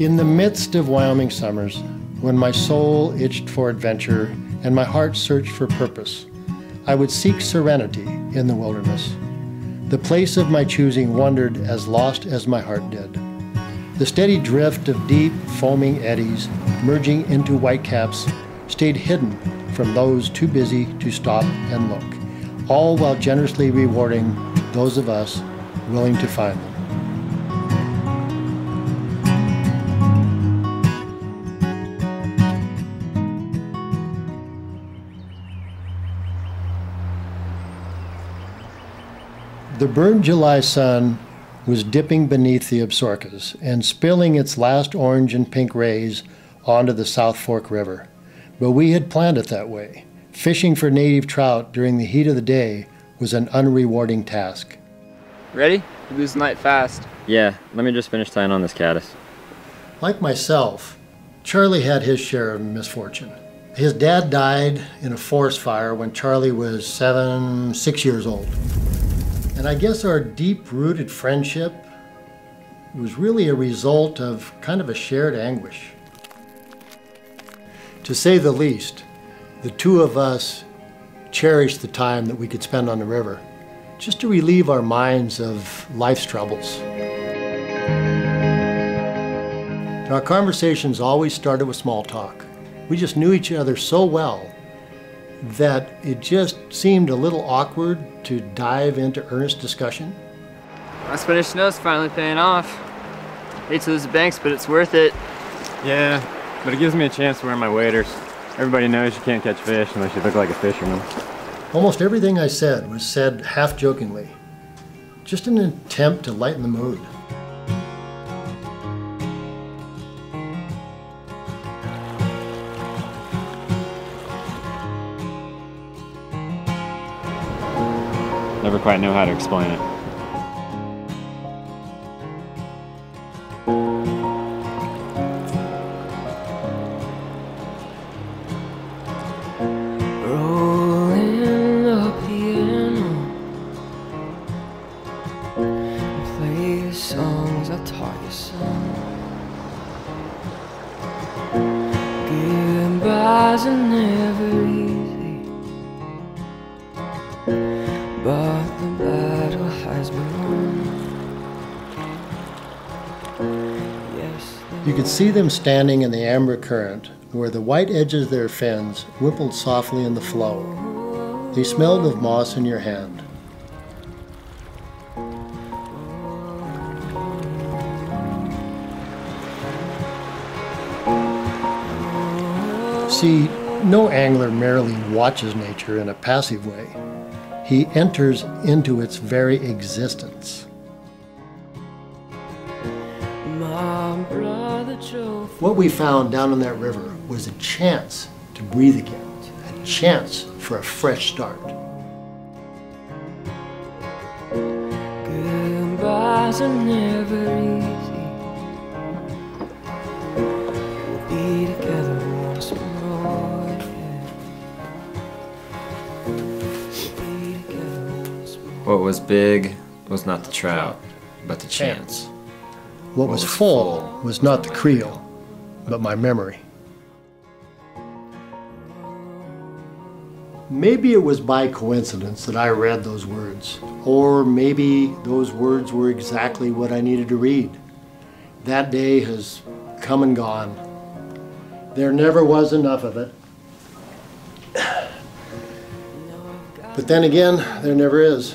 In the midst of Wyoming summers, when my soul itched for adventure and my heart searched for purpose, I would seek serenity in the wilderness. The place of my choosing wandered as lost as my heart did. The steady drift of deep, foaming eddies merging into whitecaps stayed hidden from those too busy to stop and look, all while generously rewarding those of us willing to find them. The burned July sun was dipping beneath the Absarokas and spilling its last orange and pink rays onto the South Fork River. But we had planned it that way. Fishing for native trout during the heat of the day was an unrewarding task. Ready? You lose the night fast. Yeah, let me just finish tying on this caddis. Like myself, Charlie had his share of misfortune. His dad died in a forest fire when Charlie was 6 years old. And I guess our deep-rooted friendship was really a result of kind of a shared anguish. To say the least, the two of us cherished the time that we could spend on the river, just to relieve our minds of life's troubles. And our conversations always started with small talk. We just knew each other so well that it just seemed a little awkward to dive into earnest discussion. My Spanish snow's finally paying off. Hate to lose the banks, but it's worth it. Yeah, but it gives me a chance to wear my waders. Everybody knows you can't catch fish unless you look like a fisherman. Almost everything I said was said half-jokingly, just in an attempt to lighten the mood. Never quite know how to explain it. Rolling the piano, play the songs I taught you some. Getting by's never easy. But the battle has begun. You could see them standing in the amber current, where the white edges of their fins wimpled softly in the flow. They smelled of moss in your hand. See, no angler merely watches nature in a passive way. He enters into its very existence. What we found down on that river was a chance to breathe again, a chance for a fresh start. Goodbyes are never easy. We'll be together once more. What was big was not the trout, but the chance. What was full was not the creel, but my memory. Maybe it was by coincidence that I read those words, or maybe those words were exactly what I needed to read. That day has come and gone. There never was enough of it. But then again, there never is.